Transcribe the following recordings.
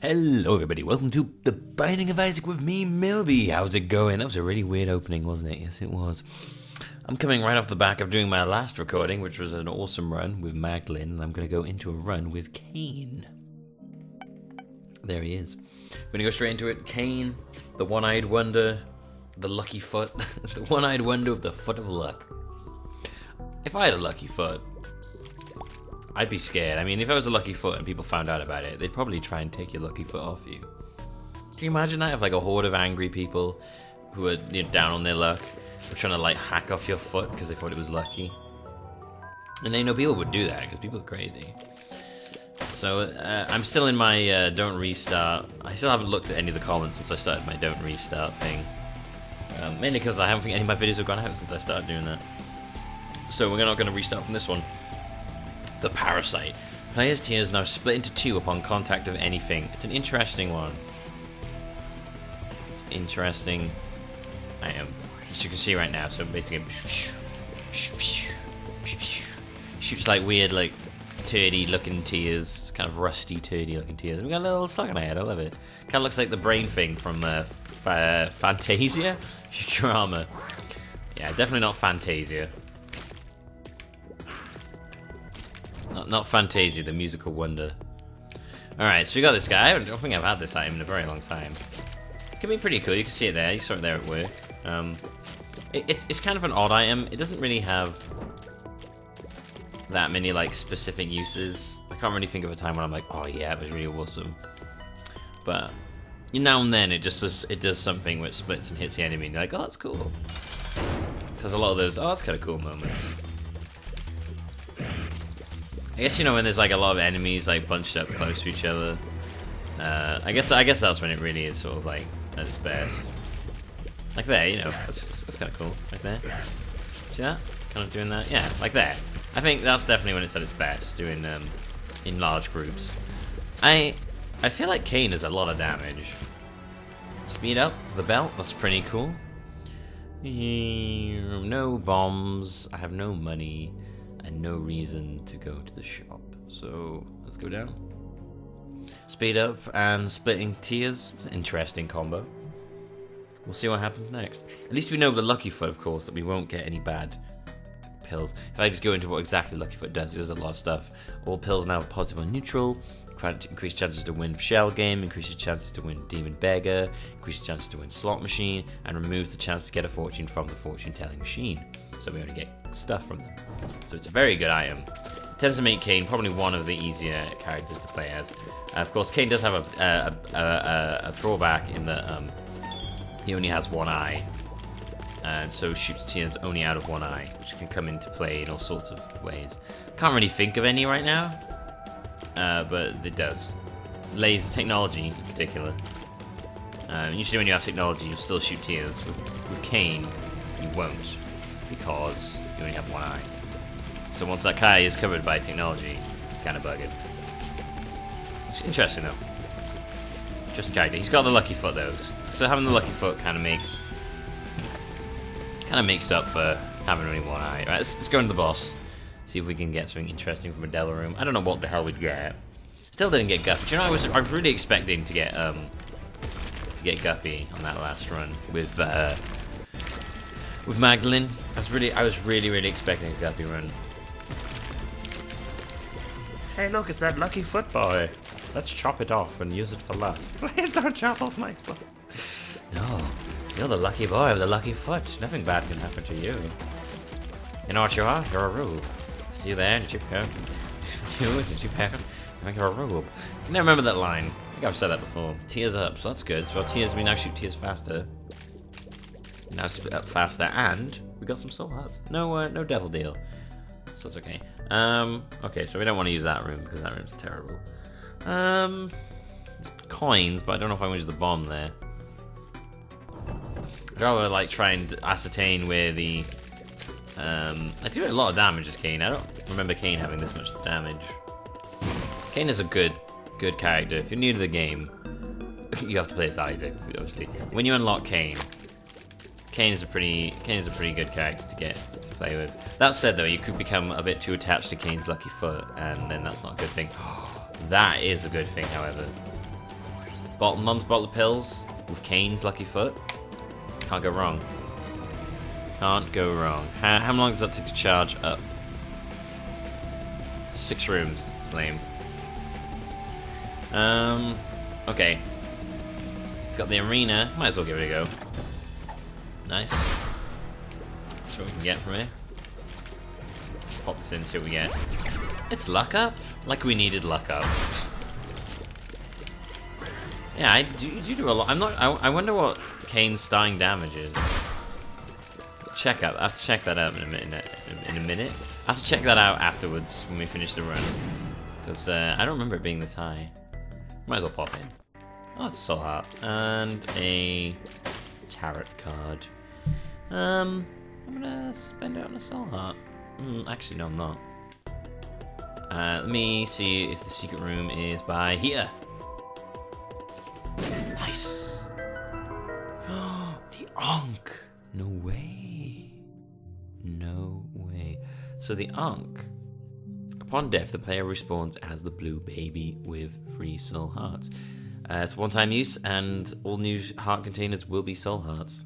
Hello everybody, welcome to The Binding of Isaac with me, Milby. How's it going? That was a really weird opening, wasn't it? Yes, it was. I'm coming right off the back of doing my last recording, which was an awesome run with Magdalene, and I'm going to go into a run with Cain. There he is. We're going to go straight into it. Cain, the one-eyed wonder, the lucky foot, the one-eyed wonder of the foot of luck. If I had a lucky foot, I'd be scared. I mean, if I was a lucky foot and people found out about it, they'd probably try and take your lucky foot off you. Can you imagine that? If like a horde of angry people who are, you know, down on their luck were trying to like hack off your foot because they thought it was lucky. And they know people would do that because people are crazy. So I'm still in my don't restart. I still haven't looked at any of the comments since I started my don't restart thing. Mainly because I haven't think any of my videos have gone out since I started doing that. So we're not going to restart from this one. The Parasite. Player's tier is now split into two upon contact of anything. It's an interesting one. It's interesting. I am, as you can see right now, so basically shoots like weird, like turdy looking tears. It's kind of rusty, turdy looking tears. And we got a little slug on our head, I love it. Kind of looks like the brain thing from Fantasia? Futurama. Yeah, definitely not Fantasia. Not Fantasia, the musical wonder. Alright, so we got this guy. I don't think I've had this item in a very long time. It can be pretty cool. You can see it there. You saw it there at work. It's kind of an odd item. It doesn't really have that many, like, specific uses. I can't really think of a time when I'm like, oh yeah, it was really awesome. But now and then it just does, it does something which splits and hits the enemy and you're like, oh, that's cool. So there's a lot of those, oh, that's kind of cool moments. I guess, you know, when there's like a lot of enemies like bunched up close to each other, I guess that's when it really is sort of like at its best. Like there, you know, that's kind of cool. Like there, see that? Kind of doing that, yeah. Like there. I think that's definitely when it's at its best, doing in large groups. I feel like Cain does a lot of damage. Speed up for the belt. That's pretty cool. No bombs. I have no money. And no reason to go to the shop. So let's go down. Speed up and splitting tiers. It's an interesting combo. We'll see what happens next. At least we know the lucky foot, of course, that we won't get any bad pills. If I just go into what exactly lucky foot does, it does a lot of stuff. All pills now are positive or neutral. Increase chances to win shell game, increases chances to win demon beggar, increases chances to win slot machine, and removes the chance to get a fortune from the fortune telling machine. So we only get stuff from them. So it's a very good item. It tends to make Cain probably one of the easier characters to play as. Of course, Cain does have a drawback in that he only has one eye, and so shoots tears only out of one eye, which can come into play in all sorts of ways. Can't really think of any right now, but it does. Laser technology in particular. Usually when you have technology, you'll still shoot tears. With Cain, you won't, because you only have one eye. So once that guy is covered by technology, it's kind of bugged. It's interesting though. Interesting character. He's got the lucky foot though, so having the lucky foot kind of makes up for having only one eye. Right, let's go into the boss. See if we can get something interesting from a Della room. I don't know what the hell we'd get. Still didn't get Guppy. Do you know, I was really expecting to get Guppy on that last run with Magdalene. I was really expecting a Guppy run. Hey look, it's that lucky foot boy. Let's chop it off and use it for luck. Please don't chop off my foot. No, you're the lucky boy with the lucky foot. Nothing bad can happen to you. You know what you are? You're a rube. See you there, did you pick up? You're a rube. I can never remember that line. I think I've said that before. Tears up, so that's good. So our tears, we now shoot tears faster. Now split up faster, and we got some soul hearts. No, no devil deal, so it's okay. Okay, so we don't want to use that room because that room's terrible. It's coins, but I don't know if I want to use the bomb there. I'd rather like try and ascertain where the. I do a lot of damage as Cain. I don't remember Cain having this much damage. Cain is a good character. If you're new to the game, you have to play as Isaac, obviously. When you unlock Cain. Cain is a pretty good character to get to play with. That said, though, you could become a bit too attached to Cain's lucky foot, and then that's not a good thing. That is a good thing, however. Mum's bottle of pills with Cain's lucky foot. Can't go wrong. Can't go wrong. How long does that take to charge up? 6 rooms. It's lame. Okay. Got the arena. Might as well give it a go. Nice. That's what we can get from here. Let's pop this in, see what we get. It's luck up? Like we needed luck up. Yeah, I do a lot. I wonder what Cain's starting damage is. Check up. I have to check that out in a minute. I have to check that out afterwards when we finish the run. Because I don't remember it being this high. Might as well pop in. Oh, it's so hard. And a tarot card. I'm gonna spend it on a soul heart. Actually, no, I'm not. Let me see if the secret room is by here. Nice. Oh, the Ankh. No way. No way. So the Ankh. Upon death, the player respawns as the blue baby with 3 soul hearts. It's one-time use, and all new heart containers will be soul hearts.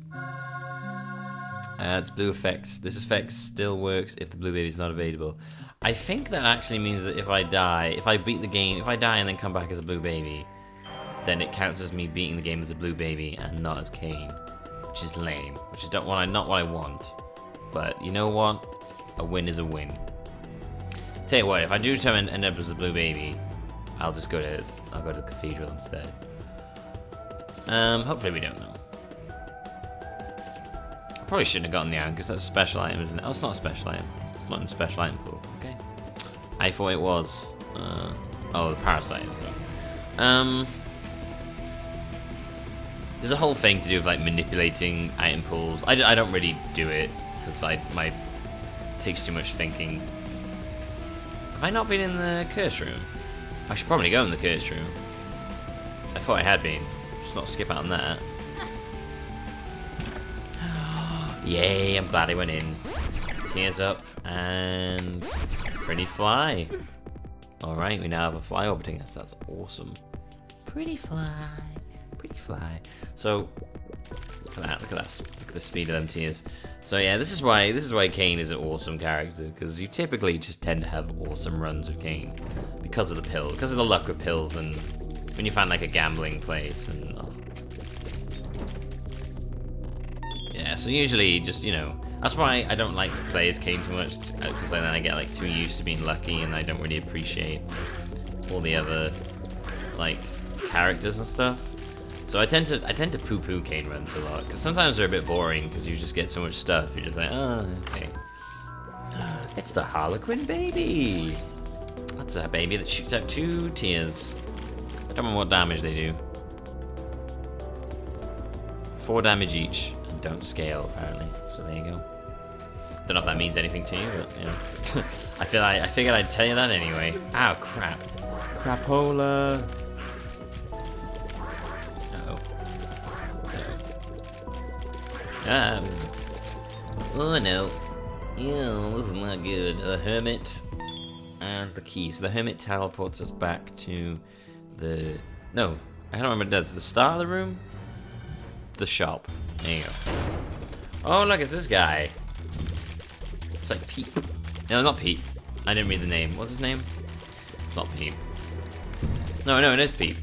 It's blue effects. This effect still works if the blue baby is not available. I think that actually means that if I die, if I beat the game, if I die and then come back as a blue baby, then it counts as me beating the game as a blue baby and not as Cain, which is lame. Which is not what I want. But you know what? A win is a win. Tell you what, if I do end up as a blue baby, I'll just go to the cathedral instead. Hopefully we don't know. I probably shouldn't have gotten the iron because that's a special item, isn't it? Oh, it's not a special item. It's not in the special item pool. Okay. I thought it was. Oh, the parasite is though. There's a whole thing to do with like manipulating item pools. I don't really do it because it takes too much thinking. Have I not been in the curse room? I should probably go in the curse room. I thought I had been. Let's not skip out on that. Yay, I'm glad I went in. Tears up and pretty fly. Alright, we now have a fly orbiting us. That's awesome. Pretty fly. Pretty fly. So look at that, look at that, look at the speed of them tears. So yeah, this is why Cain is an awesome character, because you typically just tend to have awesome runs with Cain. Because of the pill, because of the luck of pills, and when you find like a gambling place and yeah, so usually just, you know, that's why I don't like to play as Cain too much, because then I get like too used to being lucky and I don't really appreciate all the other like characters and stuff. So I tend to poo-poo Cain runs a lot, because sometimes they're a bit boring, because you just get so much stuff, you're just like, oh, okay. It's the Harlequin Baby! That's a baby that shoots out 2 tears. I don't know what damage they do. 4 damage each, and don't scale, apparently. So there you go. Don't know if that means anything to you, but, you know. I figured I'd tell you that anyway. Ow, crap. Crapola! Oh no. Ew, this is not good. The hermit and the key. So the hermit teleports us back to the... No, I don't remember what it does. The start of the room? The shop. There you go. Oh look, it's this guy. It's like Peep. No, not Peep. I didn't read the name. What's his name? It's not Peep. No, no, it is Peep.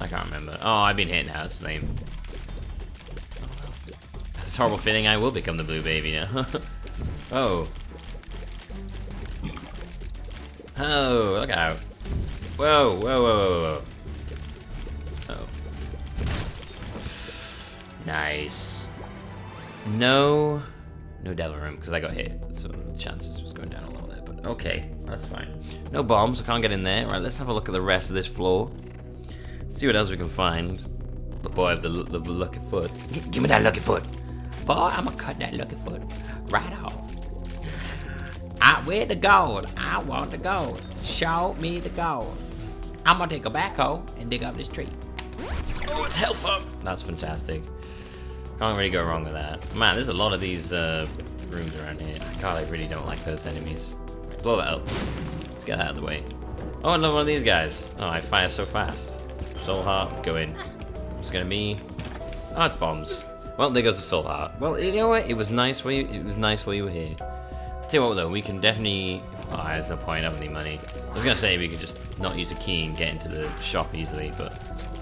I can't remember. Oh, I've been hitting house name. That's a horrible feeling. I will become the blue baby now. Oh. Oh, look out. Whoa, whoa, whoa, whoa, whoa. Oh. Nice. No devil room, because I got hit. So the chances was going down a lot there, but okay, that's fine. No bombs, I can't get in there. Right, let's have a look at the rest of this floor. See what else we can find. The boy of the lucky foot. Give me that lucky foot. Boy, I'ma cut that lucky foot right off. Where the gold? I want the gold. Show me the gold. I'm gonna take a backhoe and dig up this tree. Oh, it's health up. That's fantastic. Can't really go wrong with that. Man, there's a lot of these rooms around here. God, I really don't like those enemies. Blow that up. Let's get that out of the way. Oh, another one of these guys. Oh, I fire so fast. Soul Heart, let's go in. What's gonna be? Oh, it's bombs. Well, there goes the Soul Heart. Well, you know what? It was nice while you were here. I'll tell you what though, we can definitely... Oh, there's no point, I don't have any money. I was gonna say we could just not use a key and get into the shop easily, but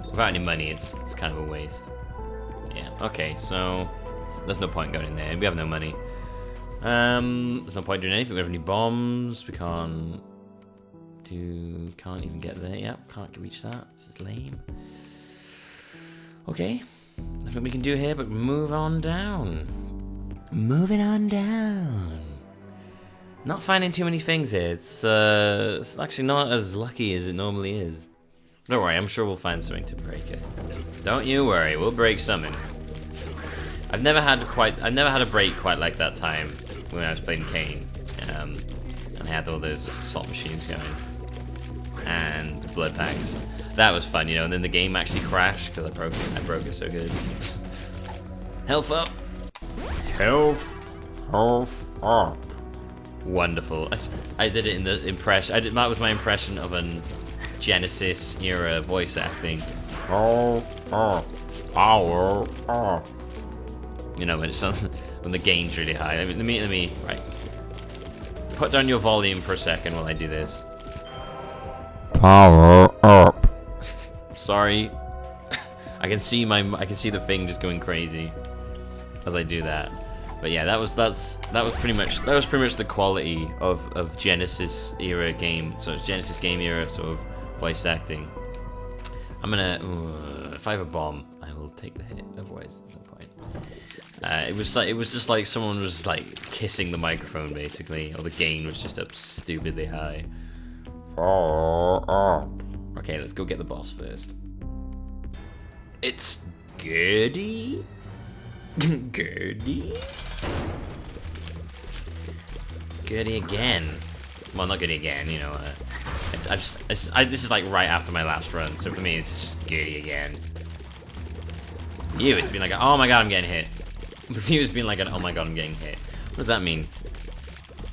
without any money, it's kind of a waste. Yeah, okay, so... There's no point going in there, we have no money. There's no point doing anything, we don't have any bombs, we can't... Can't even get there, yep, can't reach that, it's lame. Okay, nothing we can do here but move on down. Moving on down. Not finding too many things here, it's actually not as lucky as it normally is. Don't worry, I'm sure we'll find something to break it. Don't you worry, we'll break something. I've never had a break quite like that time when I was playing Cain. And I had all those slot machines going. And the blood packs. That was fun, you know, and then the game actually crashed because I broke it so good. Health up. Health up. Wonderful. I did it in the impression. That was my impression of an Genesis era voice acting. Health up. Power up. You know, when it sounds, when the gain's really high. Let me, right. Put down your volume for a second while I do this. Power up. Sorry. I can see the thing just going crazy as I do that. But yeah, that was pretty much the quality of Genesis era game. So it's Genesis game era sort of voice acting. I'm gonna, if I have a bomb, I will take the hit. Otherwise, there's no point. It was just like someone was like kissing the microphone basically, or the gain was just up stupidly high. Okay, let's go get the boss first. It's Gertie. Gertie. Gertie again. Well, not Gertie again. You know, this is like right after my last run, so for me it's just Gertie again. You, it's been like, oh my god, I'm getting hit. Review's been like, oh my god, I'm getting hit. What does that mean?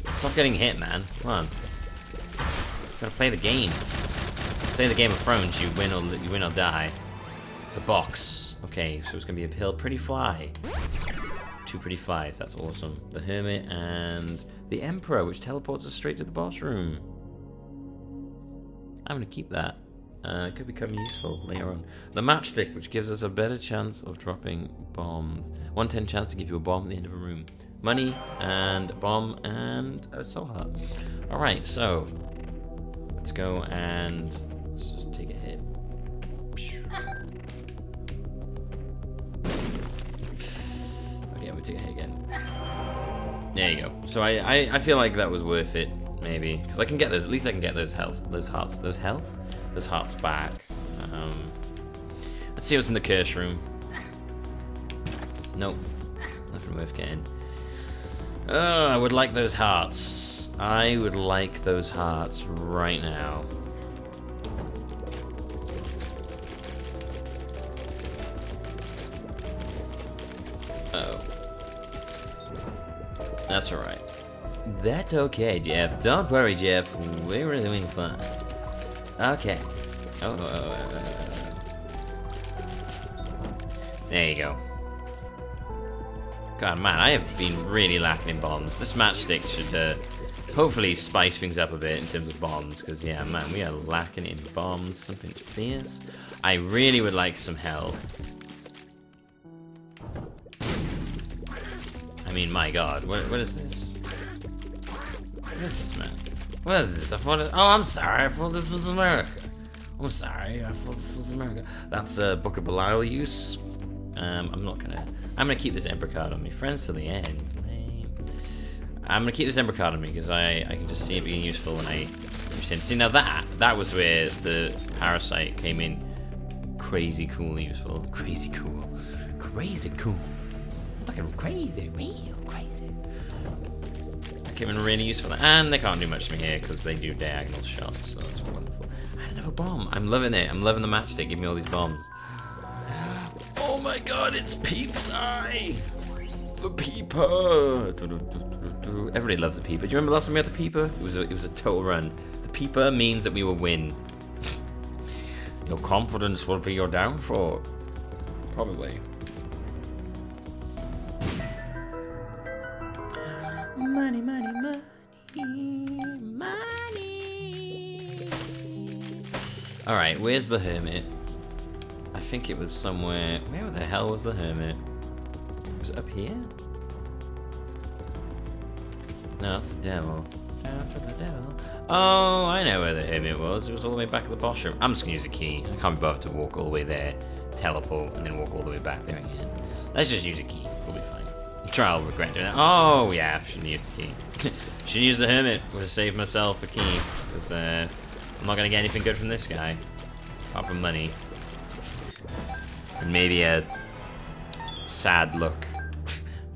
Stop getting hit, man. Come on. Gotta play the game. Play the Game of Thrones. You win or die. The box. Okay, so it's gonna be a hill. Pretty fly. Two pretty flies. That's awesome. The Hermit and the Emperor, which teleports us straight to the boss room. I'm gonna keep that. It could become useful later on. The matchstick, which gives us a better chance of dropping bombs. 110 chance to give you a bomb at the end of a room. Money, and a bomb, and a soul heart. Alright, so let's go and let's just take a hit. Okay, we take a hit again. There you go. So I feel like that was worth it, maybe. Because I can get those, at least I can get those health, those hearts back. Let's see what's in the curse room. Nope, nothing worth getting. Oh, I would like those hearts. I would like those hearts right now. Uh-oh. That's alright. That's okay, Jeff. Don't worry, Jeff. We're doing fine. Okay. There you go. God, man, I have been really lacking in bombs. This matchstick should hopefully spice things up a bit in terms of bombs, because, yeah, man, we are lacking in bombs. Something fierce. I really would like some health. I mean, my God, what is this? What is this, man? What is this? I thought it, oh, I'm sorry. I thought this was America. I'm sorry. I thought this was America. That's a Book of Belial use. I'm gonna keep this Emperor card on me. Friends to the end. I'm gonna keep this Emperor card on me because I can just see it being useful when I push in. See, now that was where the parasite came in. Crazy cool, useful. Crazy cool. Crazy cool. Fucking crazy, real crazy. Came in really useful, and they can't do much to me here because they do diagonal shots, so that's wonderful. And another bomb. I'm loving it. I'm loving the matchstick. Give me all these bombs. Oh my god, it's Peep's Eye! The Peeper! Everybody loves the Peeper. Do you remember last time we had the Peeper? It was a total run. The Peeper means that we will win. Your confidence will be your downfall. Probably. Money, money, money, money. Alright, where's the hermit? I think it was somewhere... Where the hell was the hermit? Was it up here? No, that's the devil. After the devil. Oh, I know where the hermit was. It was all the way back at the boss room. I'm just going to use a key. I can't be bothered to walk all the way there, teleport, and then walk all the way back there again. Let's just use a key. We'll be fine. I'll regret doing that. Oh, yeah, I shouldn't use the key. Should use the hermit. Would have saved myself a key. Because I'm not going to get anything good from this guy. Apart from money. And maybe a sad look.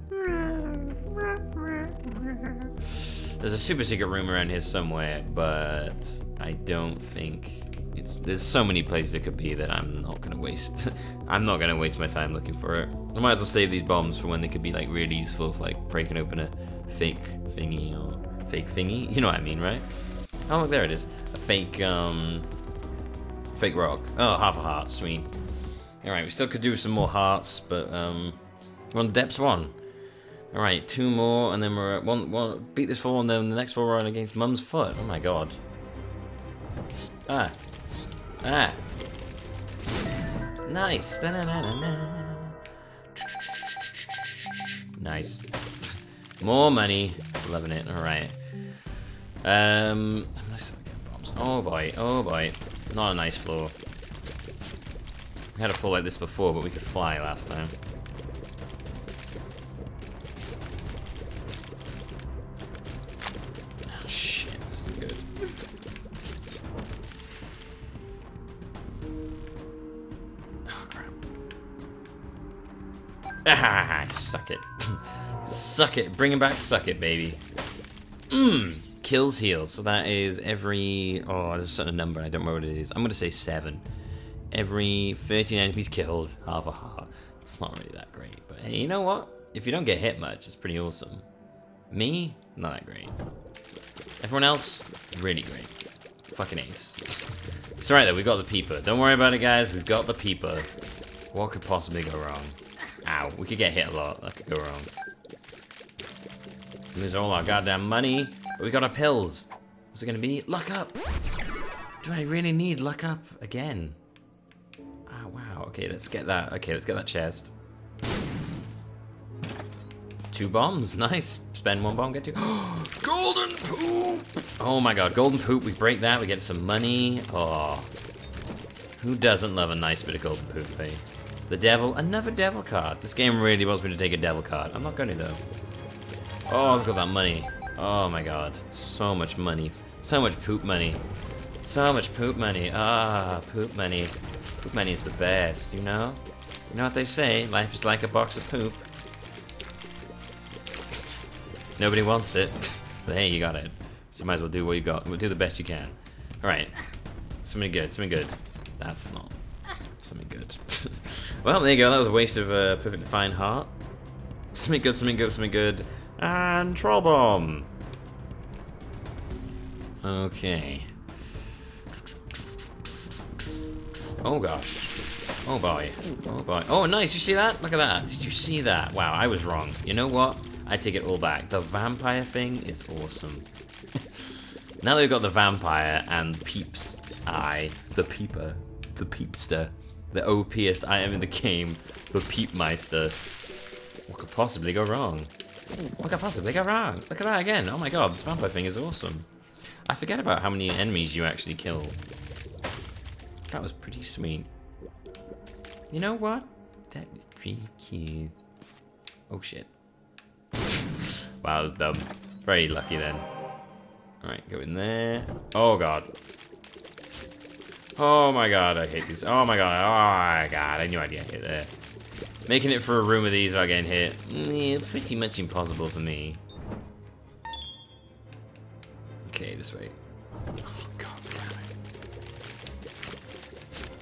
There's a super secret room around here somewhere, but I don't think it's. There's so many places it could be that I'm not gonna waste. I'm not gonna waste my time looking for it. I might as well save these bombs for when they could be like really useful for like breaking open a fake thingy or fake thingy. You know what I mean, right? Oh look, there it is. A fake fake rock. Oh, half a heart, sweet. All right, we still could do some more hearts, but we're on depths one. Alright, two more, and then we're at one. Beat this four, and then the next four we're on against Mum's Foot. Oh my god. Ah. Ah. Nice. Da -na -na -na -na. Nice. More money. Loving it. Alright. I'm gonna start getting bombs. Oh boy. Oh boy. Not a nice floor. We had a floor like this before, but we could fly last time. Ah, suck it. Suck it. Bring him back, suck it, baby. Mmm. Kills heals. So that is every... Oh, there's a certain number. I don't know what it is. I'm going to say 7. Every 13 enemies killed, half a heart. It's not really that great. But hey, you know what? If you don't get hit much, it's pretty awesome. Me? Not that great. Everyone else? Really great. Fucking ace. It's alright though, we got the peeper. Don't worry about it, guys. We've got the peeper. What could possibly go wrong? Ow, we could get hit a lot. That could go wrong. Lose all our goddamn money. But we got our pills. What's it gonna be? Luck up! Do I really need luck up again? Ah, oh, wow. Okay, let's get that. Okay, let's get that chest. 2 bombs. Nice. Spend 1 bomb, get 2. Golden poop! Oh my god, golden poop. We break that, we get some money. Oh. Who doesn't love a nice bit of golden poop, eh? The devil, another devil card. This game really wants me to take a devil card. I'm not going to though. Oh, look at that money. Oh my god, so much money. So much poop money. So much poop money. Ah, poop money. Poop money is the best, you know? You know what they say, life is like a box of poop. Nobody wants it. But hey, you got it. So you might as well do what you got. We'll do the best you can. Alright. Something good, something good. That's not... something good. Well, there you go. That was a waste of a perfectly fine heart. Something good, something good, something good. And troll bomb. Okay. Oh gosh. Oh boy. Oh boy. Oh nice. You see that? Look at that. Did you see that? Wow, I was wrong. You know what? I take it all back. The vampire thing is awesome. Now that we've got the vampire and peeps, the peeper, the peepster. The OPest I am in the game, the Peepmeister. What could possibly go wrong? What could possibly go wrong? Look at that again. Oh my god, this vampire thing is awesome. I forget about how many enemies you actually kill. That was pretty sweet. You know what? That was pretty cute. Oh shit. Wow, that was dumb. Very lucky then. Alright, go in there. Oh god. Oh my god, I hate these. Oh my god, oh my god, I knew I'd get hit there. Making it for a room of these while getting hit. Yeah, pretty much impossible for me. Okay, this way. Oh god damn it.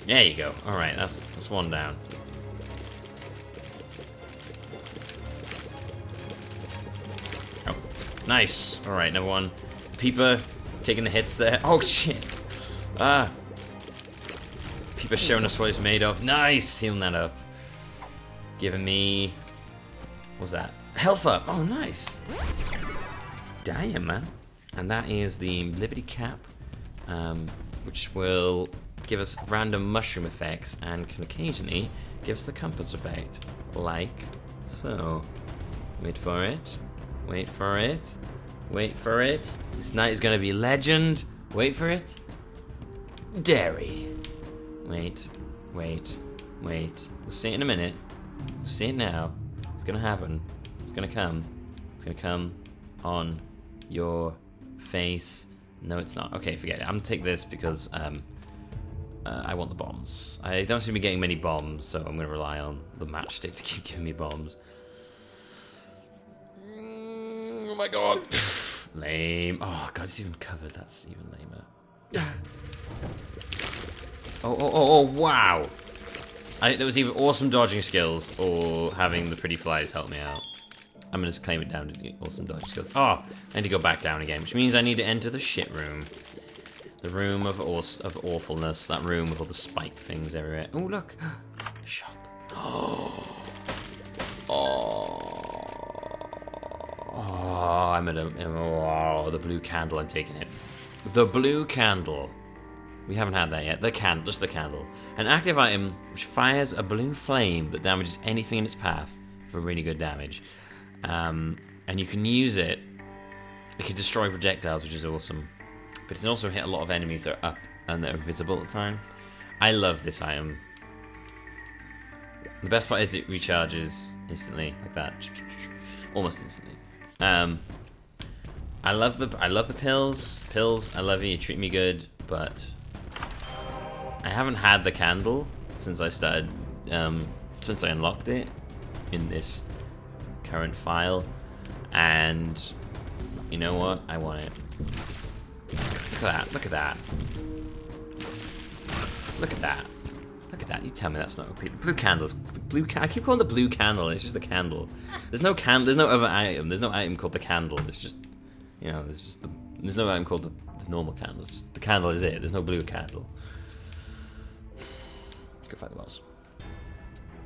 There you go. Alright, that's one down. Oh. Nice. Alright, number 1. Peeper. Taking the hits there. Oh, shit. Ah. People showing us what it's made of. Nice! Healing that up. Giving me... what's that? Health up. Oh, nice. Damn, man. And that is the Liberty Cap, which will give us random mushroom effects and can occasionally give us the compass effect. Like so. Wait for it. Wait for it. Wait for it. This night is gonna be legend. Wait for it. Dairy. Wait. Wait. Wait. We'll see it in a minute. We'll see it now. It's gonna happen. It's gonna come. It's gonna come on your face. No, it's not. Okay, forget it. I'm gonna take this because I want the bombs. I don't seem to be getting many bombs, so I'm gonna rely on the matchstick to keep giving me bombs. Oh my god. Lame. Oh god, it's even covered. That's even lamer. Oh, wow. There was either awesome dodging skills or having the pretty flies help me out. I'm gonna just claim it down to the awesome dodging skills. Oh, I need to go back down again, which means I need to enter the shit room. The room of awfulness. That room with all the spike things everywhere. Oh, look. Shop. Oh. Oh. Oh, I'm at a... oh, the blue candle, I'm taking it. The blue candle. We haven't had that yet. The candle, just the candle. An active item which fires a balloon flame that damages anything in its path for really good damage. And you can use it. It can destroy projectiles, which is awesome. But it can also hit a lot of enemies that are up and that are visible at the time. I love this item. The best part is it recharges instantly, like that. Almost instantly. I love the pills. Pills, I love you. You treat me good, but I haven't had the candle since I started. Since I unlocked it in this current file, and you know what? I want it. Look at that! Look at that! Look at that! Look at that! You tell me that's not a blue candles. Blue I keep calling it the blue candle. It's just the candle. There's no candle. There's no other item. There's no item called the candle. It's just, you know, there's just the, there's no item called the normal candle. It's just, the candle is it. There's no blue candle. Let's go fight the boss.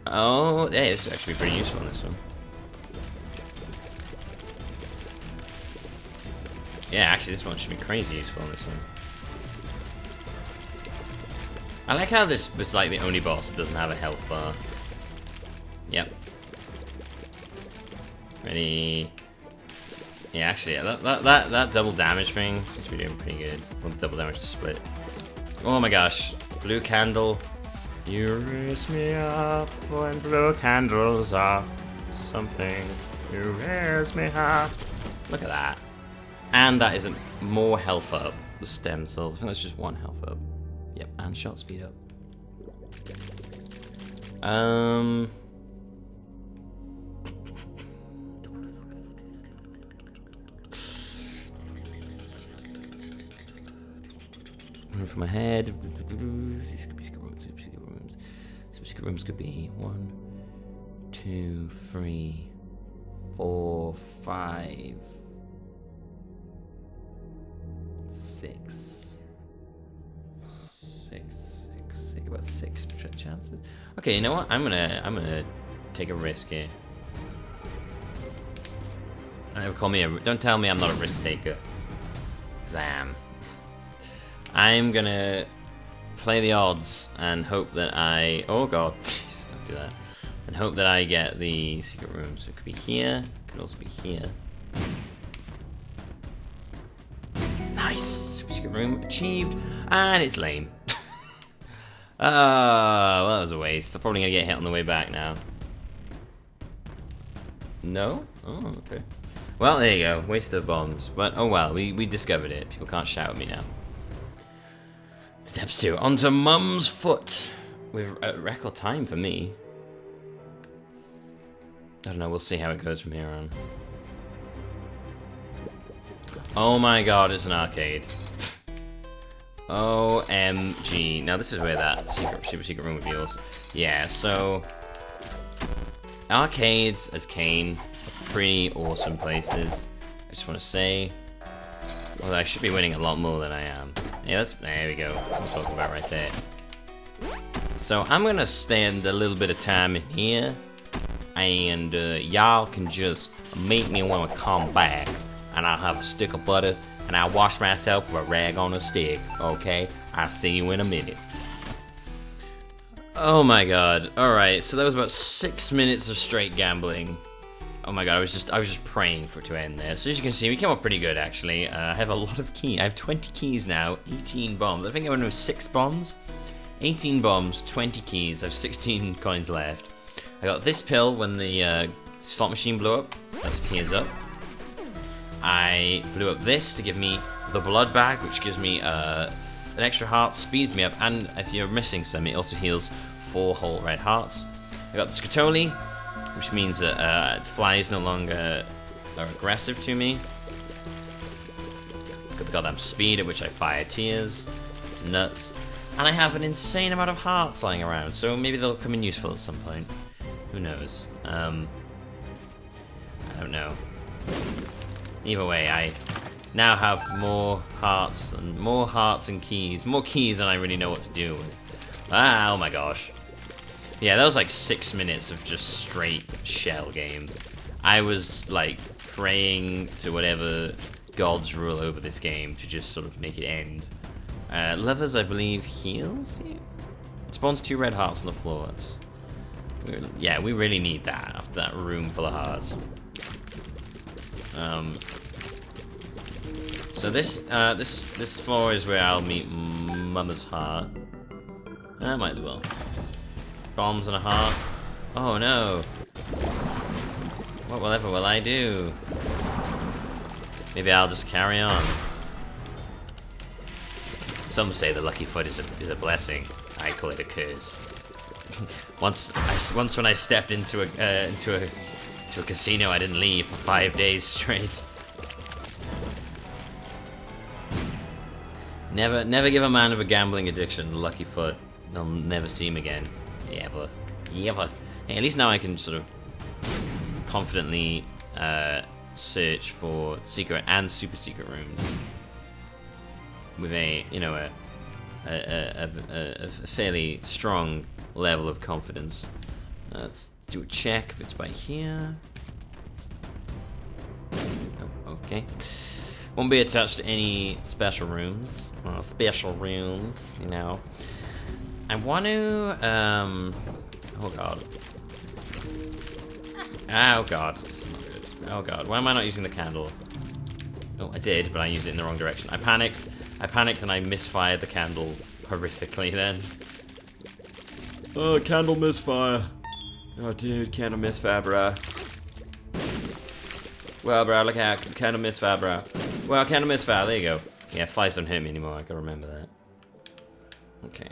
Oh, yeah, this is actually pretty useful on this one. Yeah, actually, this one should be crazy useful on this one. I like how this was like the only boss that doesn't have a health bar. Yep. Ready. Yeah, actually, yeah, that double damage thing seems to be doing pretty good. Well, the double damage to split. Oh my gosh, blue candle. You raise me up when blue candles are something. You raise me up. Look at that. And that isn't more health up. The stem cells. I think that's just one health up. Yep, and shot speed up. From my head, secret rooms could be 1, 2, 3, 4, 5, 6, about 6 chances. Okay, you know what? I'm gonna take a risk here. Don't tell me I'm not a risk taker, because I am. I'm gonna play the odds and hope that I... oh god, Jesus, don't do that. And hope that I get the secret room. So it could be here, it could also be here. Nice! Super secret room achieved, and it's lame. Well, that was a waste. I'm probably gonna get hit on the way back now. No? Oh, okay. Well, there you go, waste of bombs. But, oh well, we discovered it. People can't shout at me now. Steps 2, onto Mum's Foot, with a record time for me. I don't know, we'll see how it goes from here on. Oh my god, it's an arcade. OMG. Now this is where that super secret room reveals. Yeah, so... arcades, as Cain, are pretty awesome places. I just want to say... Well, I should be winning a lot more than I am. Yeah, that's, there we go. That's what I'm talking about right there. So I'm gonna spend a little bit of time in here, and y'all can just meet me when we come back, and I'll have a stick of butter, and I'll wash myself with a rag on a stick, okay? I'll see you in a minute. Oh my god. Alright, so that was about 6 minutes of straight gambling. Oh my god, I was just praying for it to end there. So as you can see, we came up pretty good actually. I have a lot of keys. I have 20 keys now, 18 bombs. I think I went with 6 bombs. 18 bombs, 20 keys. I have 16 coins left. I got this pill when the slot machine blew up. That's tears up. I blew up this to give me the blood bag, which gives me an extra heart, speeds me up, and if you're missing some, it also heals 4 whole red hearts. I got the Scutoli, which means that flies no longer are aggressive to me. Got the goddamn speed at which I fire tears. It's nuts. And I have an insane amount of hearts lying around, so maybe they'll come in useful at some point. Who knows? I don't know. Either way, I now have more hearts and keys. More keys than I really know what to do with. Ah, oh my gosh. Yeah, that was like 6 minutes of just straight shell game. I was like praying to whatever gods rule over this game to just sort of make it end. Lovers, I believe, heals you? It spawns 2 red hearts on the floor. Yeah, we really need that after that room full of hearts. So this floor is where I'll meet Mum's Heart. I might as well. Bombs and a heart. Oh no! What will ever will I do? Maybe I'll just carry on. Some say the lucky foot is a blessing. I call it a curse. once when I stepped into a casino, I didn't leave for 5 days straight. Never give a man with a gambling addiction the lucky foot. They'll never see him again. Ever. Ever. Hey, at least now I can sort of confidently search for secret and super secret rooms with a, you know, a fairly strong level of confidence. Let's do a check if it's by here. Oh, okay. Won't be attached to any special rooms. Well, special rooms, you know. I want to, oh god. Oh god, this is not good. Oh god, why am I not using the candle? Oh, I did, but I used it in the wrong direction. I panicked and I misfired the candle horrifically then. Oh, candle misfire. Oh dude, candle misfire, bruh. Well, bruh, look out, candle misfire, bruh. Well, candle misfire, there you go. Yeah, flies don't hurt me anymore, I gotta remember that. Okay.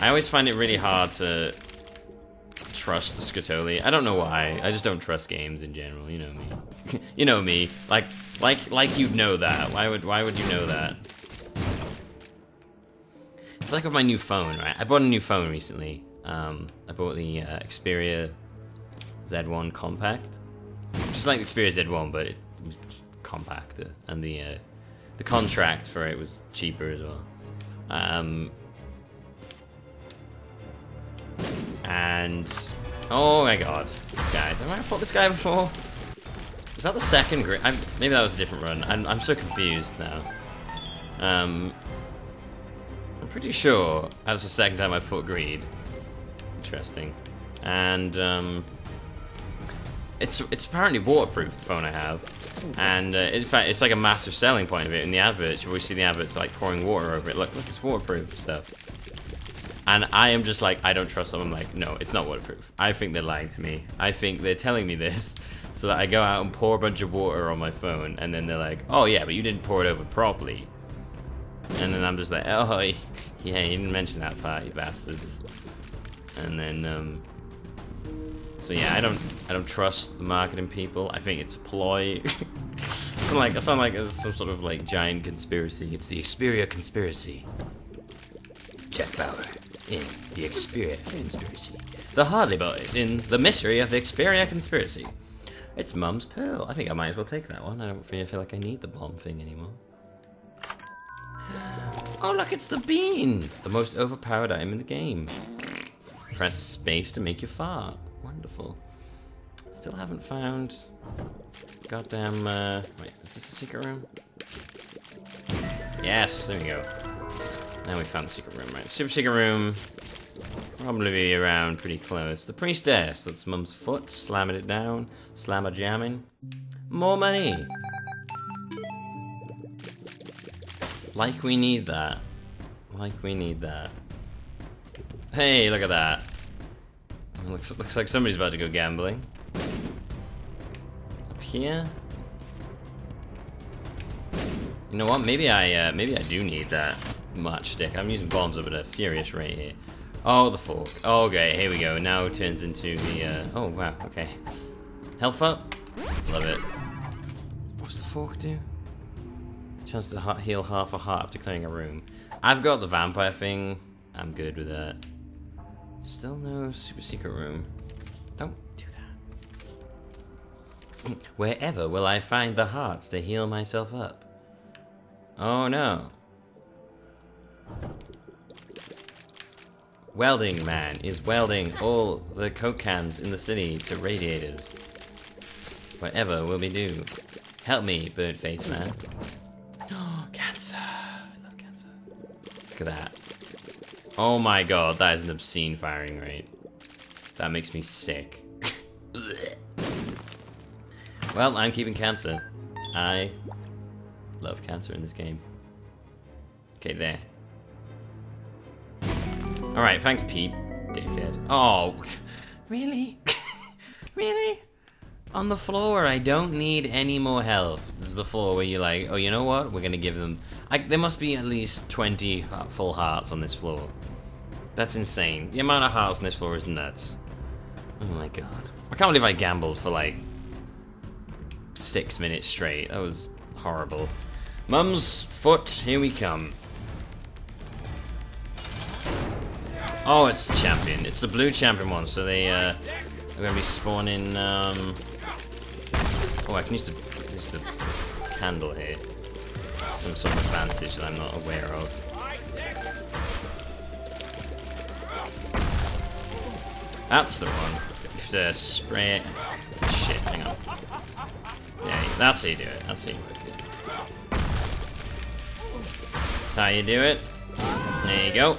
I always find it really hard to trust the Scutoli. I don't know why. I just don't trust games in general. You know me. You know me. Like you'd know that. Why would you know that? It's like with my new phone, right? I bought a new phone recently. I bought the Xperia Z1 Compact. Just like the Xperia Z1, but it was just compactor, and the contract for it was cheaper as well. And oh my god, this guy! Have I fought this guy before? Was that the second grip? Maybe that was a different run. I'm so confused now. I'm pretty sure that was the second time I fought Greed. Interesting. And it's apparently waterproof, the phone I have. And in fact, it's like a massive selling point of it in the adverts. You always see the adverts like pouring water over it. Look, it's waterproof and stuff. And I am just like, I don't trust them. I'm like, no, it's not waterproof. I think they're lying to me. I think they're telling me this so that I go out and pour a bunch of water on my phone, and then they're like, oh yeah, but you didn't pour it over properly. And then I'm just like, oh yeah, you didn't mention that part, you bastards. And then so yeah, I don't trust the marketing people. I think it's a ploy. It's not like it's some sort of like giant conspiracy. It's the Xperia conspiracy. Jack Bauer in the Xperia conspiracy. The Harley Boys in the mystery of the Xperia conspiracy. It's Mum's Pearl. I think I might as well take that one. I don't really feel like I need the bomb thing anymore. Oh, look, it's the bean! The most overpowered item in the game. Press space to make you fart. Wonderful. Still haven't found... goddamn, wait, is this a secret room? Yes, there we go. Now we found the secret room, right? Super secret room. Probably around pretty close. The priestess, that's Mum's Foot. Slamming it down. Slammer jamming. More money! Like we need that. Like we need that. Hey, look at that. Looks like somebody's about to go gambling. Up here? You know what? Maybe I do need that matchstick. I'm using bombs up at a furious rate here. Oh, the fork. Oh, okay, here we go. Now it turns into the, oh, wow, okay. Health up. Love it. What's the fork do? Chance to heal half a heart after clearing a room. I've got the vampire thing. I'm good with that. Still no super secret room. Don't do that. Wherever will I find the hearts to heal myself up? Oh, no. Welding man is welding all the coke cans in the city to radiators. Whatever will we do? Help me, bird face man. Oh, cancer! I love cancer. Look at that. Oh my god, that is an obscene firing rate. That makes me sick. Well, I'm keeping cancer. I love cancer in this game. Okay, there. Alright, thanks, Pete. Dickhead. Oh, really? Really? On the floor where I don't need any more health. This is the floor where you're like, oh, you know what? We're gonna give them... there must be at least 20 full hearts on this floor. That's insane. The amount of hearts on this floor is nuts. Oh my god. I can't believe I gambled for like... 6 minutes straight. That was horrible. Mum's Foot, here we come. Oh, it's the champion. It's the blue champion one, so they, are going to be spawning, oh, I can use the candle here. Some sort of advantage that I'm not aware of. That's the one. You have to spray it. Shit, hang on. Yeah, that's how you do it. That's how you work it. That's how you do it. There you go.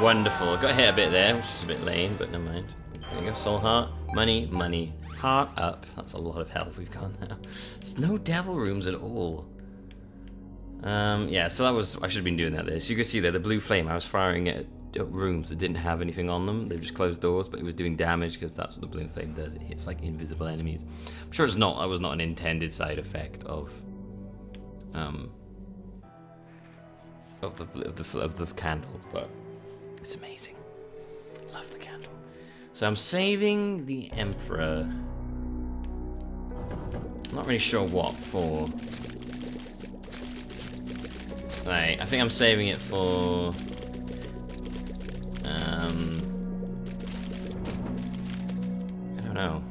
Wonderful. Got hit a bit there, which is a bit lame, but never mind. There you go. Soul heart. Money, money. Heart up. That's a lot of health we've got now. There's no devil rooms at all. Yeah, so that was... I should have been doing that there. So you can see there, the blue flame, I was firing at rooms that didn't have anything on them. They just closed doors, but it was doing damage because that's what the blue flame does. It hits, like, invisible enemies. I'm sure it's not... that was not an intended side effect of the candle, but... it's amazing. Love the candle. So I'm saving the Emperor. I'm not really sure what for. Right, I think I'm saving it for... I don't know.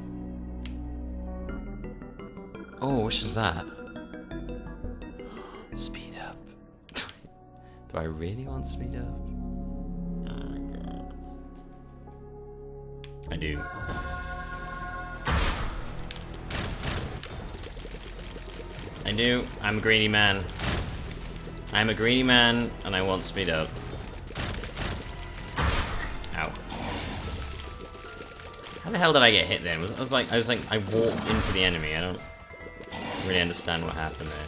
Oh, which is that? Speed up. Do I really want speed up? I do. I do. I'm a greedy man. I'm a greedy man, and I want speed up. Ow. How the hell did I get hit then? I was like, I walked into the enemy. I don't really understand what happened there.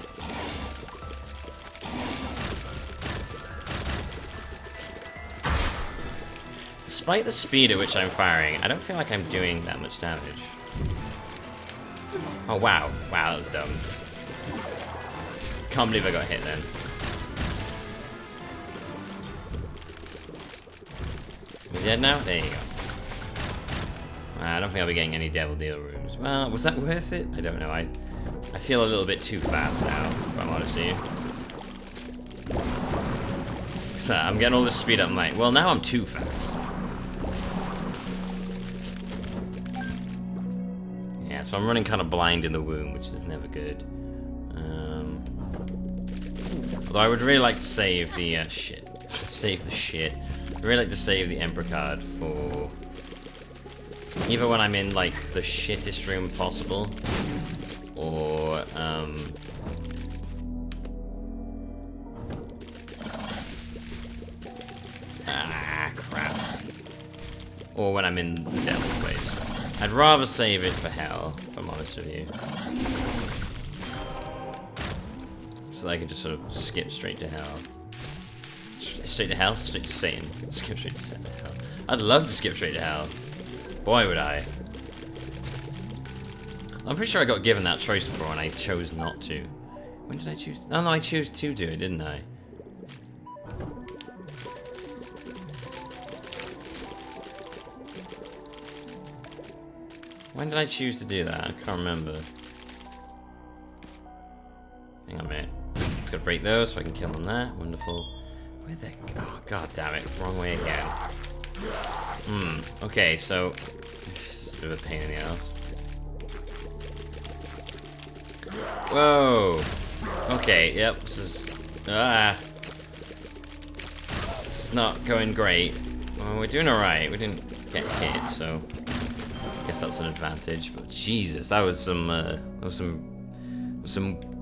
Despite the speed at which I'm firing, I don't feel like I'm doing that much damage. Oh wow, that was dumb. Can't believe I got hit then. Are we dead now? There you go. I don't think I'll be getting any Devil Deal rooms. Well, was that worth it? I don't know, I feel a little bit too fast now, if I'm honest with you. So, I'm getting all this speed up, mate. Well, now I'm too fast. So I'm running kind of blind in the womb, which is never good. Although I would really like to save the shit. Save the shit. I'd really like to save the Emperor card for either when I'm in like the shittest room possible, or crap. Or when I'm in the devil place. I'd rather save it for hell, if I'm honest with you. So that I can just sort of skip straight to hell. Straight to hell? Straight to Satan. Skip straight to Satan. Hell. I'd love to skip straight to hell. Boy, would I. I'm pretty sure I got given that choice before and I chose not to. When did I choose? Oh no, I chose to do it, didn't I? When did I choose to do that? I can't remember. Hang on a minute. Let's go break those so I can kill them there. Wonderful. Where the... Oh, god damn it. Wrong way again. Okay, so... This is a bit of a pain in the ass. Whoa! Okay, yep, this is... Ah! This is not going great. Well, we're doing alright. We didn't get hit, so... I guess that's an advantage, but Jesus, that was some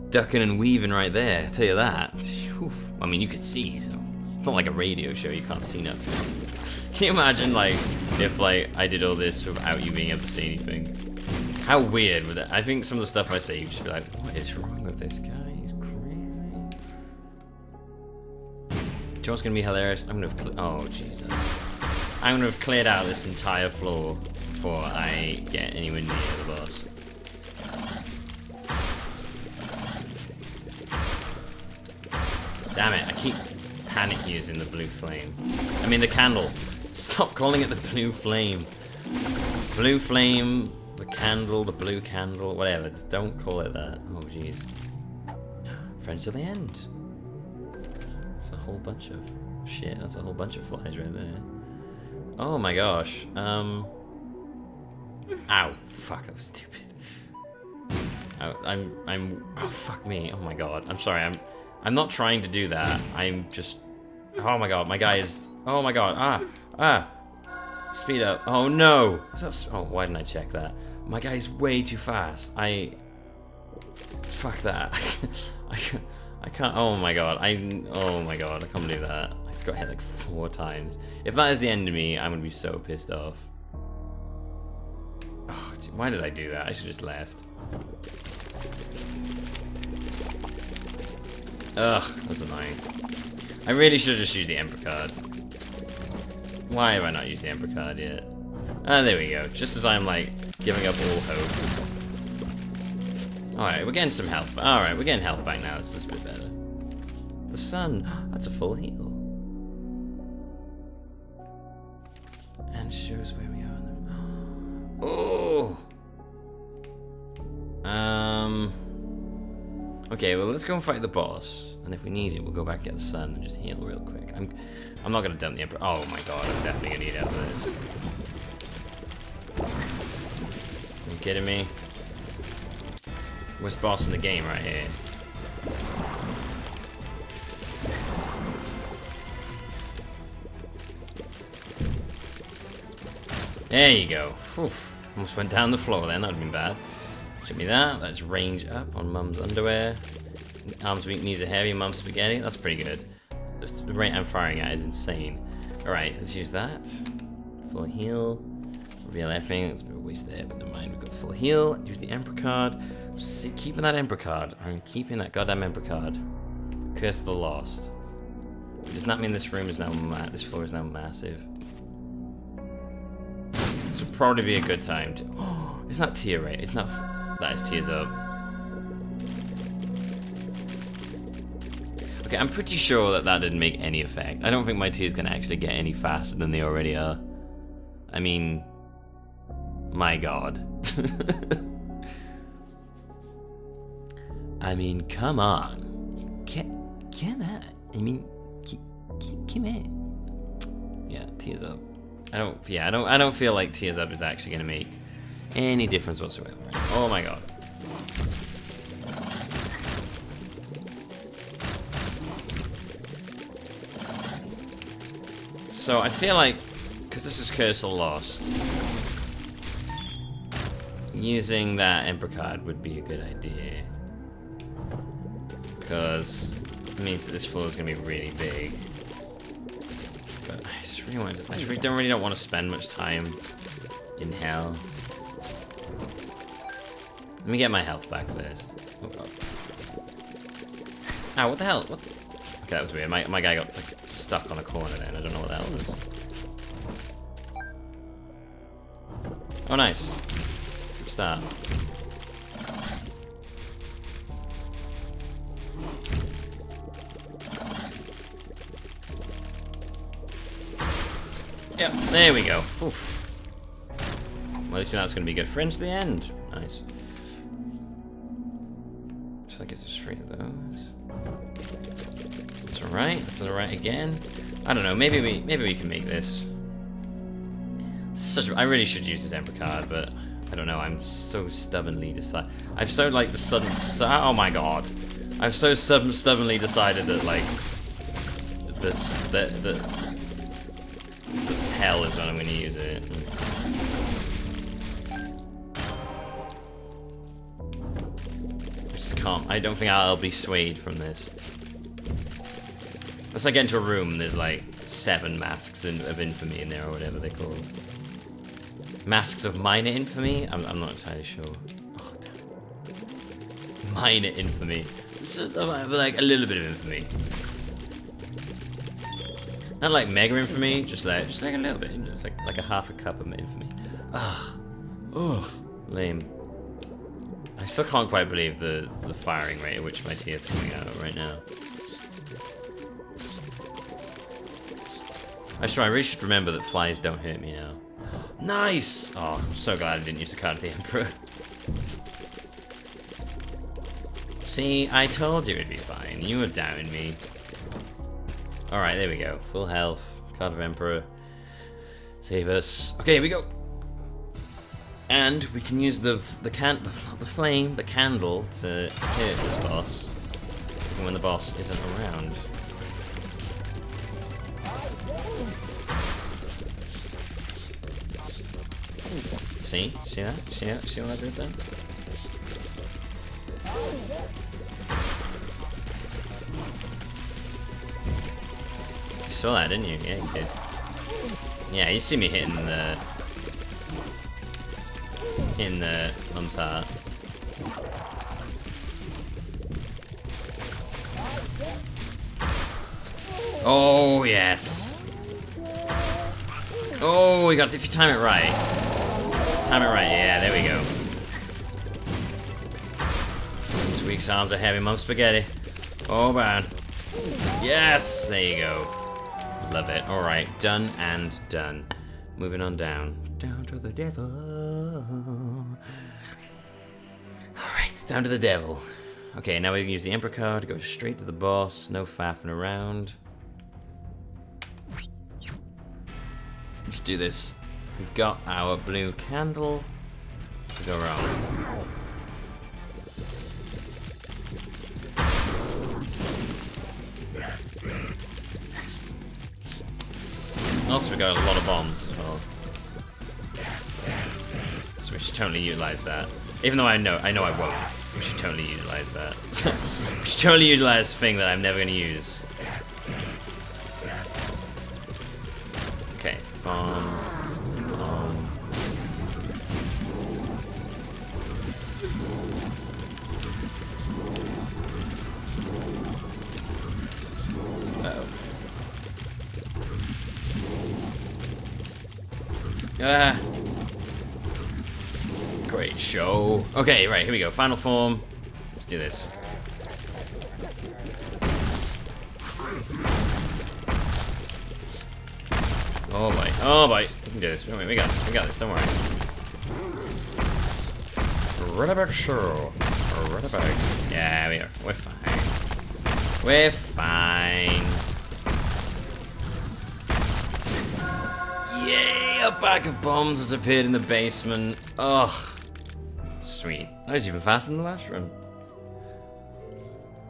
ducking and weaving right there, I tell you that. Oof. I mean, you could see, so it's not like a radio show, you can't see nothing. Can you imagine, like, if, like, I did all this without you being able to see anything? How weird would that? I think some of the stuff I say, you'd just be like, what is wrong with this guy? He's crazy. Do you know what's gonna be hilarious? I'm gonna have oh, Jesus. I'm gonna have cleared out this entire floor before I get anywhere near the boss. Damn it, I keep panic using the blue flame. I mean the candle. Stop calling it the blue flame. Blue flame, the candle, the blue candle, whatever. Just don't call it that. Oh jeez. Friends to the end. That's a whole bunch of shit. That's a whole bunch of flies right there. Oh my gosh. Ow! Fuck, that was stupid. Oh fuck me! Oh my god! I'm sorry. I'm not trying to do that. I'm just. Oh my god! My guy is. Oh my god! Speed up! Oh no! Was that? Oh, why didn't I check that? My guy is way too fast. Fuck that! I can't. Oh my god! Oh my god! I can't believe that. I just got hit like 4 times. If that is the end of me, I'm gonna be so pissed off. Oh, why did I do that? I should have just left. Ugh, that's annoying. I really should have just used the Emperor card. Why have I not used the Emperor card yet? Ah, there we go. Just as I'm, like, giving up all hope. Alright, we're getting some health. Alright, we're getting health back now. This is a bit better. The sun. That's a full heal. And shows where we are. Oh. Okay, well let's go and fight the boss, and if we need it, we'll go back and get the sun and just heal real quick. I'm not gonna dump the Emperor. Oh my god, I'm definitely gonna need out of this. Are you kidding me? Worst boss in the game right here. There you go. Oof. Almost went down the floor then, that would have been bad. Should be that. Let's range up on Mum's Underwear. Arms weak, knees are heavy, Mum's Spaghetti. That's pretty good. The rate I'm firing at is insane. Alright, let's use that. Full heal. Reveal everything. That's a bit of a waste there, but never mind. We've got full heal. Use the Emperor card. Just keeping that Emperor card. I'm keeping that goddamn Emperor card. Curse of the Lost. Does that mean this room is now this floor is now massive? This would probably be a good time to. Oh, it's not tier rate. It's not. That is tiers up. Okay, I'm pretty sure that didn't make any effect. I don't think my tiers can actually get any faster than they already are. I mean, my god. I mean, come on. Come on. Yeah, tiers up. I don't feel like Tears Up is actually gonna make any difference whatsoever. Oh my god. So I feel like, because this is Curse of the Lost, using that Emperor card would be a good idea. Because it means that this floor is going to be really big. But I just really want to, I really don't want to spend much time in hell. Let me get my health back first. Oh god. Ow, what the hell? What the... Okay, that was weird. My guy got like, stuck on a corner there and I don't know what the hell it was. Oh nice. Good start. Yep, there we go. Oof. Well, at least that's going to be good fringe to the end. Nice. Looks like it's just 3 of those. Right, that's alright again. I don't know, maybe we can make this. I really should use this Emperor card, but I don't know, I'm so stubbornly decided. I've so like the sudden oh my god. I've so stubbornly decided that like this hell is when I'm gonna use it. I just can't, I don't think I'll be swayed from this. Unless I get into a room, there's like 7 masks of infamy in there, or whatever they're called. Masks of minor infamy? I'm not entirely sure. Oh, damn. Minor infamy. It's just like a little bit of infamy. Not like mega infamy, just like a little bit. It's like a half a cup of infamy. Ugh. Ugh. Lame. I still can't quite believe the firing rate at which my tears are coming out right now. Actually, I really should remember that flies don't hurt me now. Nice! Oh, I'm so glad I didn't use the card of the Emperor. See, I told you it'd be fine. You were doubting me. Alright, there we go. Full health. Card of Emperor. Save us. Okay, here we go! And we can use the candle to hurt this boss. Even when the boss isn't around. See? See that? See that? See what I did there? You saw that, didn't you? Yeah, you did. Yeah, you see me hitting the... in the Mum's Heart. Oh, yes! Oh, we got... if you time it right. Time it right, yeah, there we go. These weak arms are heavy, Mum Spaghetti. Oh man. Yes, there you go. Love it. Alright, done and done. Moving on down. Down to the devil. Alright, down to the devil. Okay, now we can use the Emperor card, go straight to the boss, no faffing around. Let's do this. We've got our blue candle. We'll go around. Also, we got a lot of bombs as well, so we should totally utilize that. Even though I know I won't. We should totally utilize that. We should totally utilize the thing that I'm never going to use. Okay, bomb. Great show. Okay, right, here we go. Final form. Let's do this. Oh boy. Oh boy. We can do this. We got this. We got this. Don't worry. Run it back, sure. Run it back. Yeah, we are. We're fine. We're fine. Yay! a bag of bombs has appeared in the basement. Ugh. Sweet. That was even faster than the last run.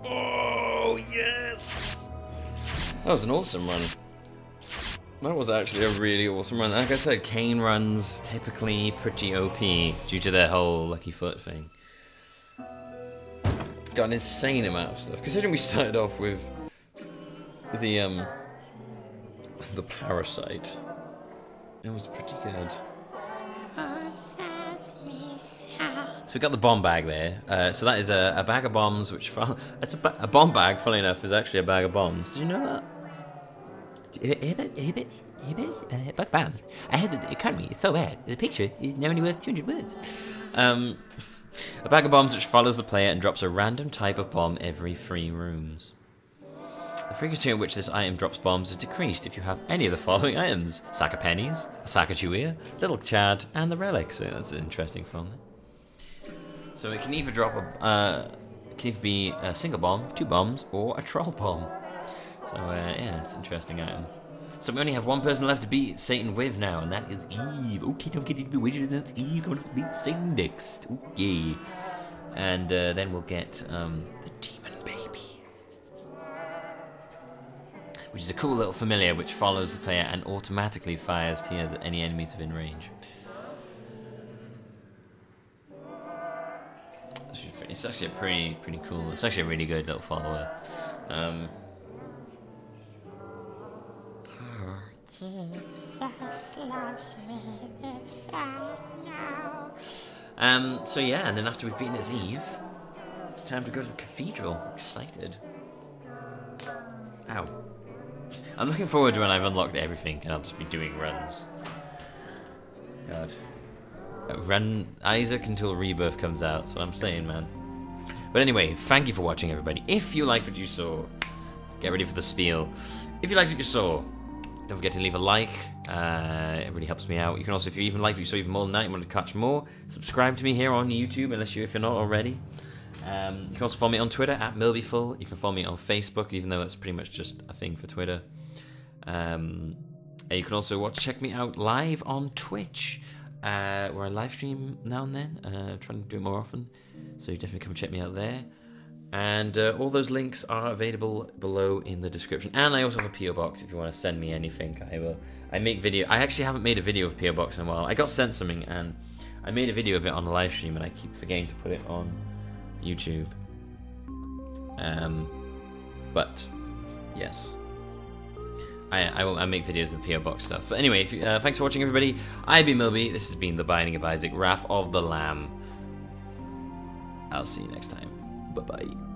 Oh, yes! That was an awesome run. That was actually a really awesome run. Like I said, Cain runs typically pretty OP due to their whole lucky foot thing. Got an insane amount of stuff. Considering we started off with the parasite, it was pretty good. So we got the bomb bag there. So that is a bag of bombs, which that's a bomb bag. Funnily enough, is actually a bag of bombs. Did you know that? I had the economy. It's so bad. The picture is now only worth 200 words. A bag of bombs which follows the player and drops a random type of bomb every 3 rooms. The frequency at which this item drops bombs is decreased if you have any of the following items: sack of pennies, a sack of chewier, little chad, and the relic. So that's an interesting font. So it can either drop a, it can either be a single bomb, 2 bombs, or a troll bomb. So yeah, it's an interesting item. So we only have 1 person left to beat Satan with now, and that is Eve. Okay, don't get to be witches, it's Eve. Going to beat Satan next. Okay. And then we'll get the Demon Baby, which is a cool little familiar which follows the player and automatically fires tears at any enemies within range. It's actually a pretty cool. It's actually a really good little follower. Jesus loves me, this I know. So yeah, and then after we've beaten his Eve, it's time to go to the cathedral. Excited. Ow. I'm looking forward to when I've unlocked everything and I'll just be doing runs. God. Run Isaac until Rebirth comes out, so I'm saying, man. But anyway, thank you for watching, everybody. If you liked what you saw, get ready for the spiel. If you liked what you saw, don't forget to leave a like, it really helps me out. You can also, if you even like, if you saw even more than that, you want to catch more, subscribe to me here on YouTube, unless you, if you're not already. You can also follow me on Twitter, at Millbeeful. You can follow me on Facebook, even though that's pretty much just a thing for Twitter. And you can also check me out live on Twitch, where I live stream now and then, trying to do it more often. So you definitely come check me out there. And all those links are available below in the description. And I also have a P.O. box if you want to send me anything. I will. I make video. I actually haven't made a video of P.O. box in a while. I got sent something and I made a video of it on a live stream and I keep forgetting to put it on YouTube. But yes, I make videos of the P.O. box stuff. But anyway, if, thanks for watching, everybody. I've been Milby. This has been The Binding of Isaac, Wrath of the Lamb. I'll see you next time. Bye-bye.